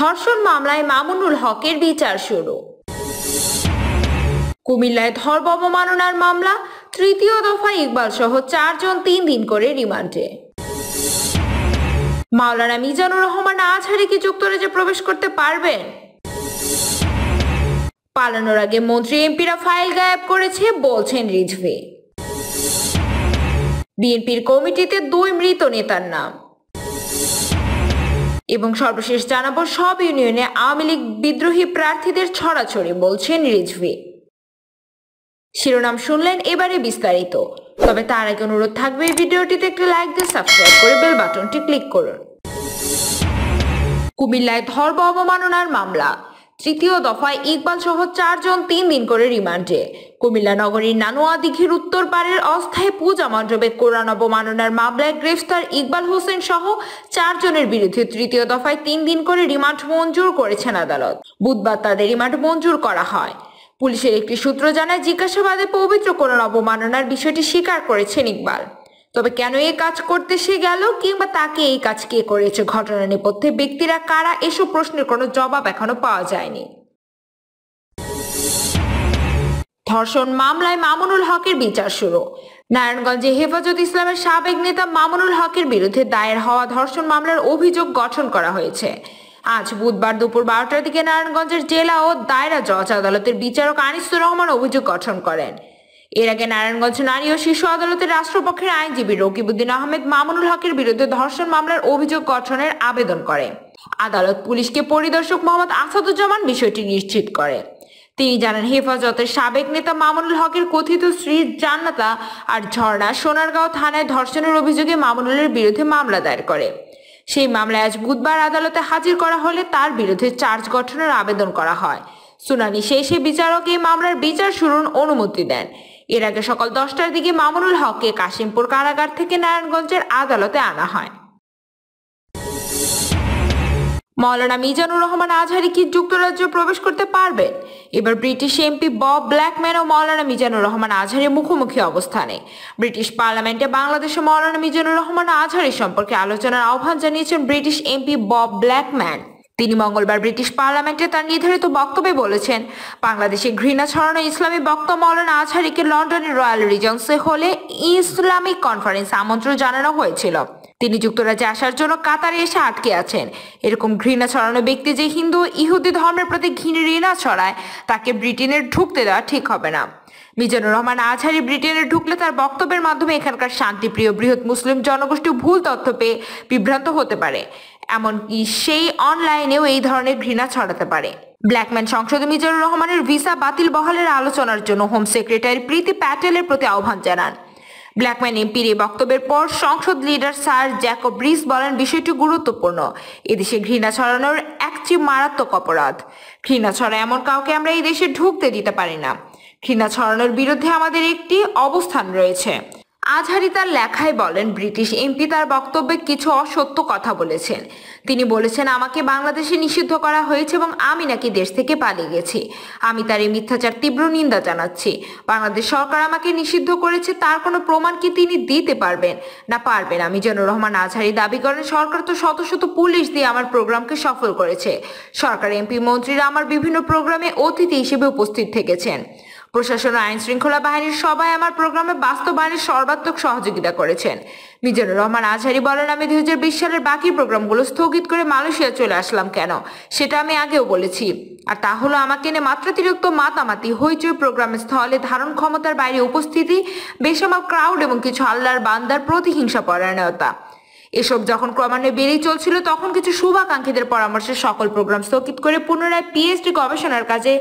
ধর্ষণ মামলায় মামুনুল হকের বিচার শুরু। কুমিল্লায় ধর্ম অবমাননার মামলা তৃতীয় দফায় ইকবাল সহ 4 জন 3 দিন করে রিমান্ডে। মাওলানা মিজানুর রহমান আজহারি কি যুক্তরাজ্যে প্রবেশ করতে পারবেন? পালানোর আগে মন্ত্রী এমপিরা ফাইল গায়েব করেছে বলছেন রিজভী। বিএনপির কমিটিতে 2 মৃত নেতার নাম। এবং সর্বশেষ জানাবো সব ইউনিয়নে আওয়ামী লীগ বিদ্রোহী প্রার্থীদের ছড়াছড়ি বলছেন রিজভী। শিরোনাম শুনলেন, এবারে বিস্তারিত। তবে তার আগে অনুরোধ থাকবে এই ভিডিওটিতে একটি লাইক দিয়ে সাবস্ক্রাইব করে বেল বাটনটি ক্লিক করুন। কুমিল্লায় ধর্ম অবমাননার মামলা তৃতীয় দফায় ইকবাল সহ 4 জন 3 দিন করে রিমান্ডে। কুমিল্লা নগরীর নানুয়া দিঘির উত্তর পাড়ের অস্থায়ী পূজা মণ্ডপে কোরআন অবমাননার মামলায় গ্রেফতার ইকবাল হোসেন সহ 4 জনের বিরুদ্ধে তৃতীয় দফায় 3 দিন করে রিমান্ড মঞ্জুর করেছেন আদালত। বুধবার তাদের রিমান্ড মঞ্জুর করা হয়। পুলিশের একটি সূত্র জানায়, জিজ্ঞাসাবাদে পবিত্র কোরআন অবমাননার বিষয়টি স্বীকার করেছেন ইকবাল। তবে কেন এই কাজ করতে সে গেল কিংবা তাকে এই কাজ কে করেছে, ঘটনা নেপথ্যে ব্যক্তিরা কারা, এসব প্রশ্নের কোনো জবাব এখনো পাওয়া যায়নি। ধর্ষণ মামলায় মামুনুল হকের বিচার শুরু। নারায়ণগঞ্জে হেফাজত ইসলামের সাবেক নেতা মামুনুল হকের বিরুদ্ধে দায়ের হওয়া ধর্ষণ মামলার অভিযোগ গঠন করা হয়েছে। আজ বুধবার দুপুর 12টার দিকে নারায়ণগঞ্জের জেলা ও দায়রা জজ আদালতের বিচারক আনিসুর রহমান অভিযোগ গঠন করেন। এর আগে নারায়ণগঞ্জ নারী ও শিশু আদালতের রাষ্ট্রপক্ষের আইনজীবী রকিবউদ্দিন আহমেদ মামুনুল হকের বিরুদ্ধে ধর্ষণ মামলার অভিযোগ গঠনের আবেদন করেন। আদালত পুলিশকে পরিদর্শক মোহাম্মদ আসাদুজ্জামান বিষয়টি নিশ্চিত করে। তিনি জানান, হেফাজতের সাবেক নেতা মামুনুল হকের কথিত স্ত্রী জান্নাতা আর ঝর্ণা সোনারগাঁও থানায় ধর্ষণের অভিযোগে মামুনুলের বিরুদ্ধে মামলা দায়ের করে। সেই মামলায় আজ বুধবার আদালতে হাজির করা হলে তার বিরুদ্ধে চার্জ গঠনের আবেদন করা হয়। শুনানি শেষে বিচারক এই মামলার বিচার শুরুর অনুমতি দেন। এর আগে সকাল 10টার দিকে মামুনুল হককে কাশিমপুর কারাগার থেকে নারায়ণগঞ্জের আদালতে আনা হয়। মাওলানা মিজানুর রহমান আজহারি কি যুক্তরাজ্যে প্রবেশ করতে পারবেন? এবার ব্রিটিশ এমপি বব ব্ল্যাকম্যান ও মাওলানা মিজানুর রহমান আজহারি মুখোমুখি অবস্থানে। ব্রিটিশ পার্লামেন্টে বাংলাদেশে মাওলানা মিজানুর রহমান আজহারি সম্পর্কে আলোচনার আহ্বান জানিয়েছেন ব্রিটিশ এমপি বব ব্ল্যাকম্যান। তিনি মঙ্গলবার ব্রিটিশ পার্লামেন্টে তার নির্ধারিত বক্তব্যে বলেছেন, বাংলাদেশে ঘৃণা ছড়ানো ইসলামী বক্তা মাওলানা আজহারিকে লন্ডনের রয়্যাল রিজেন্সি হলে ইসলামিক কনফারেন্স আমন্ত্রণ জানানো হয়েছিল। তিনি যুক্তরাজ্যে আসার জন্য কাতারে এসে আটকে আছেন। এরকম ঘৃণা ছড়ানো ব্যক্তি যে হিন্দু ইহুদি ধর্মের প্রতি ঘৃণা ছড়ায়, তাকে ব্রিটেনে ঢুকতে দেওয়া ঠিক হবে না। মিজানুর রহমান আজহারি ব্রিটেনে ঢুকলে তার বক্তব্যের মাধ্যমে এখানকার শান্তিপ্রিয় বৃহৎ মুসলিম জনগোষ্ঠী ভুল তথ্য পেয়ে বিভ্রান্ত হতে পারে, এমনকি সেই অনলাইনেও এই ধরনের ঘৃণা ছড়াতে পারে। ব্ল্যাকম্যান সংসদে মিজানুর রহমানের ভিসা বাতিল বহালের আলোচনার জন্য হোম সেক্রেটারি প্রীতি প্যাটেলের প্রতি আহ্বান জানান। ব্ল্যাকম্যান এমপির এই বক্তব্যের পর সংসদ লিডার স্যার জ্যাকব রিস বলেন, বিষয়টি গুরুত্বপূর্ণ। এদেশে ঘৃণা ছড়ানোর একটি মারাত্মক অপরাধ। ঘৃণা ছড়া এমন কাউকে আমরা এই দেশে ঢুকতে দিতে পারি না। ঘৃণা ছড়ানোর বিরুদ্ধে আমাদের একটি অবস্থান রয়েছে। আজহারি তার লেখায় বলেন, ব্রিটিশ এমপি তার বক্তব্যে কিছু অসত্য কথা বলেছেন। তিনি বলেছেন, আমাকে বাংলাদেশে নিষিদ্ধ করা হয়েছে এবং আমি নাকি দেশ থেকে পালিয়ে গেছি। আমি তার এই মিথ্যাচার তীব্র নিন্দা জানাচ্ছি। বাংলাদেশ সরকার আমাকে নিষিদ্ধ করেছে, তার কোনো প্রমাণ কি তিনি দিতে পারবেন? না পারবেন। মিজানুর রহমান আজহারি দাবি করেন, সরকার তো শত শত পুলিশ দিয়ে আমার প্রোগ্রামকে সফল করেছে। সরকার এমপি মন্ত্রীরা আমার বিভিন্ন প্রোগ্রামে অতিথি হিসেবে উপস্থিত থেকেছেন। প্রশাসন আইন শৃঙ্খলা বাহিনীর সবাই আমার প্রোগ্রামে বাস্তবায়নের সর্বাত্মক সহযোগিতা করেছেন। মিজানুর রহমান আজহারি বলেন, আমি 2020 সালের বাকি প্রোগ্রামগুলো স্থগিত করে মালয়েশিয়া চলে আসলাম কেন, সেটা আমি আগেও বলেছি। আর তা হলো আমাকে নিয়ে মাত্রাতিরিক্ত মাতামাতি, হইচই, প্রোগ্রামের স্থলে ধারণ ক্ষমতার বাইরে উপস্থিতি, বেসামাল ক্রাউড এবং কিছু আল্লাহর বান্দার প্রতিহিংসা পরায়ণতা। এসব যখন ক্রমান্বয়ে বেড়েই চলছিল, তখন কিছু শুভাকাঙ্ক্ষীদের পরামর্শে সকল প্রোগ্রাম স্থগিত করে পুনরায় পিএইচডি গবেষণার কাজে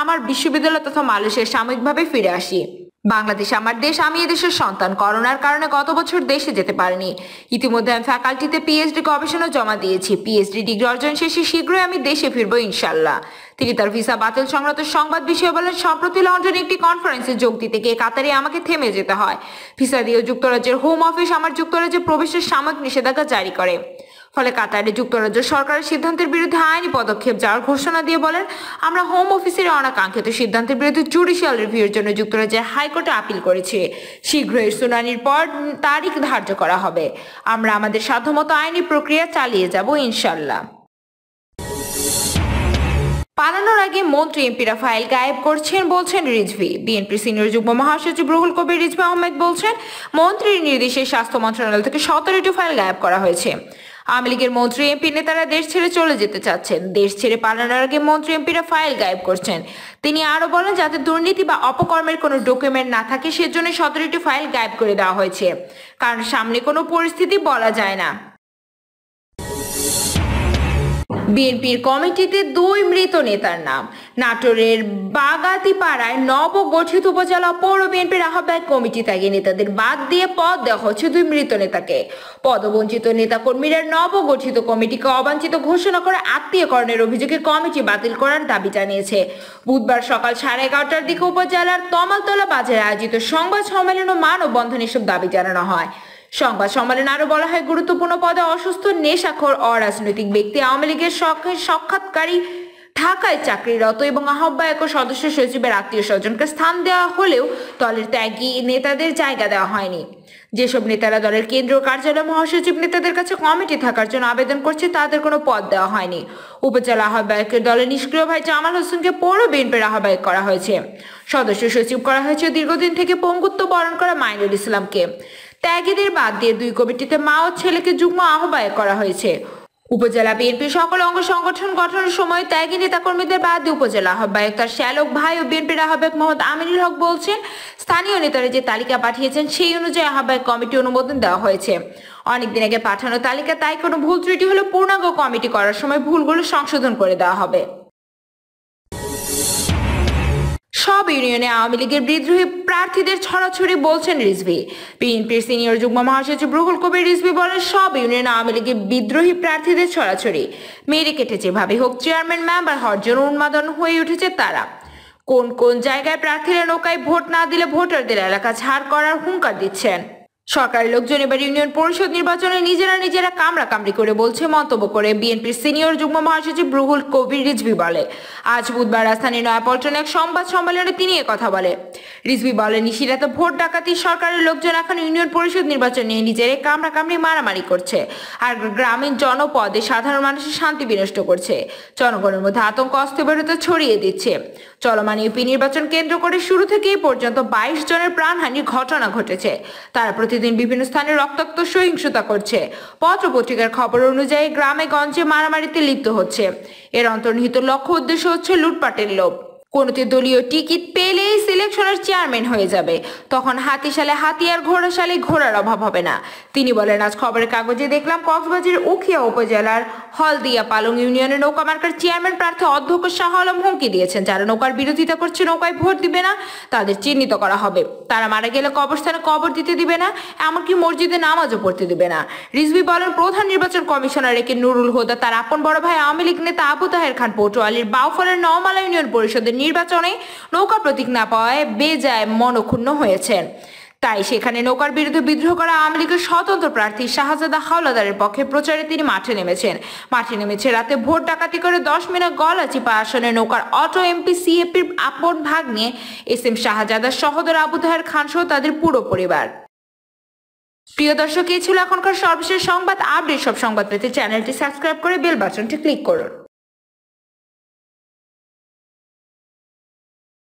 আমার বিশ্ববিদ্যালয় তথা মালয়েশিয়ায় সাময়িকভাবে ফিরে আসি। বাংলাদেশ আমার দেশ, আমি এদেশের সন্তান। করোনার কারণে গত বছর দেশে যেতে পারিনি। ইতিমধ্যে আমি ফ্যাকাল্টিতে পিএইচডি গবেষণা জমা দিয়েছি। পিএইচডি ডিগ্রি অর্জন শেষে শীঘ্রই আমি দেশে ফিরবো ইনশাল্লাহ। তিনি তার ভিসা বাতিল সংক্রান্ত সংবাদ বিষয়ে বলেন, সম্প্রতি লন্ডনে একটি কনফারেন্সে যোগ দিতে গিয়ে কাতারে আমাকে থেমে যেতে হয়। ভিসা দিয়ে যুক্তরাজ্যের হোম অফিস আমার যুক্তরাজ্যে প্রবেশের সাময়িক নিষেধাজ্ঞা জারি করে। ফলে কাতারে যুক্তরাজ্য সরকারের সিদ্ধান্তের বিরুদ্ধে আইনি পদক্ষেপ যাওয়ার ঘোষণা দিয়ে বলেন, আমরা হোম অফিসের অনাকাঙ্ক্ষিত সিদ্ধান্তের বিরুদ্ধে জুডিশিয়াল রিভিউর জন্য যুক্তরাজ্যের হাইকোর্টে আপিল করেছে। শীঘ্রই শুনানির পর তারিখ ধার্য করা হবে। আমরা আমাদের সাধ্যমতো আইনি প্রক্রিয়া চালিয়ে যাব ইনশাল্লাহ। পালানোর আগে মন্ত্রী এমপিরা ফাইল গায়েব করছেন বলছেন রিজভী। বিএনপি সিনিয়র যুগ্ম মহাসচিব রুহুল কবির রিজভী আহমেদ বলছেন, মন্ত্রীর নির্দেশে স্বাস্থ্য মন্ত্রণালয় থেকে 17টি ফাইল গায়েব করা হয়েছে। আওয়ামী লীগের মন্ত্রী এমপি নেতারা দেশ ছেড়ে চলে যেতে চাচ্ছেন, দেশ ছেড়ে পালানোর আগে মন্ত্রী এমপিরা ফাইল গায়েব করছেন। তিনি আরো বলেন, যাতে দুর্নীতি বা অপকর্মের কোনো ডকুমেন্ট না থাকে সেজন্য 17টি ফাইল গায়েব করে দেওয়া হয়েছে, কারণ সামনে কোনো পরিস্থিতি বলা যায় না। বিএনপির কমিটিতে 2 মৃত নেতার নাম। নাটোরের বাগাতিপাড়ায় নবগঠিত উপজেলা পৌর বিএনপির আহ্বায়ক কমিটি থেকে নেতাদের বাদ দিয়ে পদ দেওয়া হচ্ছে 2 মৃত নেতাকে। পদবঞ্চিত নেতাকর্মীরা নবগঠিত কমিটিকে অবাঞ্ছিত ঘোষণা করে আত্মীয়করণের অভিযোগে কমিটি বাতিল করার দাবি জানিয়েছে। বুধবার সকাল 11:30টার দিকে উপজেলার তমালতলা বাজারে আয়োজিত সংবাদ সম্মেলন ও মানববন্ধনে এসব দাবি জানানো হয়। সংবাদ সম্মেলনে আরো বলা হয়, গুরুত্বপূর্ণ পদে অসুস্থ নেশাখোর অরাজনৈতিক ব্যক্তি আওয়ামী লীগের সাক্ষাৎকারী ঢাকায় চাকরিরত এবং আহ্বায়ক ও সদস্য সচিবের আত্মীয় স্বজনকে স্থান দেওয়া হলেও দলের ত্যাগী নেতাদের জায়গা দেওয়া হয়নি। যেসব নেতারা দলের কেন্দ্রীয় কার্যালয় মহাসচিব নেতাদের কাছে কমিটি থাকার জন্য আবেদন করছে তাদের কোনো পদ দেওয়া হয়নি। উপজেলা আহ্বায়কের দলের নিষ্ক্রিয় ভাই জামাল হোসেনকে পৌর বিএনপির আহ্বায়ক করা হয়েছে। সদস্য সচিব করা হয়েছে দীর্ঘদিন থেকে পঙ্গুত্ব বরণ করা মাইনুল ইসলামকে। ত্যাগীদের বাদ দিয়ে 2 কমিটিতে মা ও ছেলেকে যুগ্ম আহ্বায়ক করা হয়েছে। উপজেলা বিএনপি সকল অঙ্গ সংগঠন গঠনের সময় ত্যাগী নেতাকর্মীদের বাদ দিয়ে উপজেলা আহ্বায়ক তার শ্যালক ভাই ও বিএনপির আহ্বায়ক মোহাম্মদ আমিনুল হক বলছেন, স্থানীয় নেতারা যে তালিকা পাঠিয়েছেন সেই অনুযায়ী আহ্বায়ক কমিটি অনুমোদন দেওয়া হয়েছে। অনেকদিন আগে পাঠানো তালিকা, তাই কোনো ভুল ত্রুটি হলে পূর্ণাঙ্গ কমিটি করার সময় ভুলগুলো সংশোধন করে দেওয়া হবে। সব ইউনিয়নে আওয়ামী লীগের বিদ্রোহী প্রার্থীদের ছড়াছড়ি বলছেন রিজভী। বিএনপির সিনিয়র যুগ্ম মহাসচিব রুহুল কবির রিজভী বলেন, সব ইউনিয়নে আওয়ামী লীগের বিদ্রোহী প্রার্থীদের ছড়াছড়ি। মেরে কেটে যেভাবে হোক চেয়ারম্যান মেম্বার হওয়ার জন্য উন্মাদন হয়ে উঠেছে তারা। কোন কোন জায়গায় প্রার্থীরা নৌকায় ভোট না দিলে ভোটারদের এলাকা ছাড় করার হুঙ্কার দিচ্ছেন। সরকারের লোকজন এবার ইউনিয়ন পরিষদ নির্বাচনে নিজেরা কামড়াকামড়ি করে বলছে মন্তব্য করে বিএনপির সিনিয়র যুগ্ম মহাসচিব রুহুল কবির রিজভী বলে। আজ বুধবার রাজধানীর নয়াপল্টনে এক সংবাদ সম্মেলনে তিনি একথা বলে। রিজভী বলেন, নিশিরাতে ভোট ডাকাতি সরকারের লোকজন এখন ইউনিয়ন পরিষদ নির্বাচন নিয়ে নিজেরাই কামড়াকামড়ি মারামারি করছে, আর গ্রামীণ জনপদে সাধারণ মানুষের শান্তি বিনষ্ট করছে, জনগণের মধ্যে আতঙ্ক অস্থিরতা ছড়িয়ে দিচ্ছে। চলমান ইউপি নির্বাচন কেন্দ্র করে শুরু থেকে এই পর্যন্ত 22 জনের প্রাণহানির ঘটনা ঘটেছে। তারা দিন বিভিন্ন স্থানে রক্তাক্ত সহিংসতা করছে। পত্রপত্রিকার খবর অনুযায়ী গ্রামে গঞ্জে মারামারিতে লিপ্ত হচ্ছে। এর অন্তর্নিহিত লক্ষ্য উদ্দেশ্য হচ্ছে লুটপাটের লোভ। কোনোতে দলীয় টিকিট পেলেই সিলেকশনের চেয়ারম্যান হয়ে যাবে, তখন হাতিশালে হাতিয়ার, ঘোড়াশালে ঘোড়ার অভাব হবে না। তিনি বলেন, আজ খবরের কাগজে দেখলাম কক্সবাজারের উখিয়া উপজেলার হলদিয়া পালং ইউনিয়নের নৌকা মার্কার চেয়ারম্যান প্রার্থী অধ্যক্ষ শাহ আলম হুমকি দিয়েছেন, যারা নৌকার বিরোধিতা করছে নৌকায় ভোট দিবে না তাদের চিহ্নিত করা হবে, তারা মারা গেলে কবরস্থানে কবর দিতে দিবে না, এমনকি মসজিদে নামাজও পড়তে দিবে না। রিজভী বলেন, প্রধান নির্বাচন কমিশনার একে নুরুল হুদা তার আপন বড় ভাই আওয়ামী লীগ নেতা আবু তাহের খান পটুয়ালীর বাউফলের নওমালা ইউনিয়ন পরিষদের নির্বাচনে নৌকা প্রতীক না পাওয়ায় বেজায় মনক্ষুণ্ণ হয়েছেন, তাই সেখানে নৌকার বিরুদ্ধে বিদ্রোহ করা আওয়ামী লীগের স্বতন্ত্র প্রার্থী শাহজাদা হাওলাদারের পক্ষে প্রচারে তিনি মাঠে নেমেছে। রাতে ভোট ডাকাতি করে 10 মিনা গলাচিপা আসনে নৌকার অটো এমপি সিএপির আপন ভাগ্নে এস এম শাহজাদার সহোদর আবু তাহের খান সহ তাদের পুরো পরিবার। প্রিয় দর্শক, এই ছিল এখনকার সর্বশেষ সংবাদ আপডেট। সব সংবাদ পেতে চ্যানেলটি সাবস্ক্রাইব করে বেল বাটনটি ক্লিক করুন।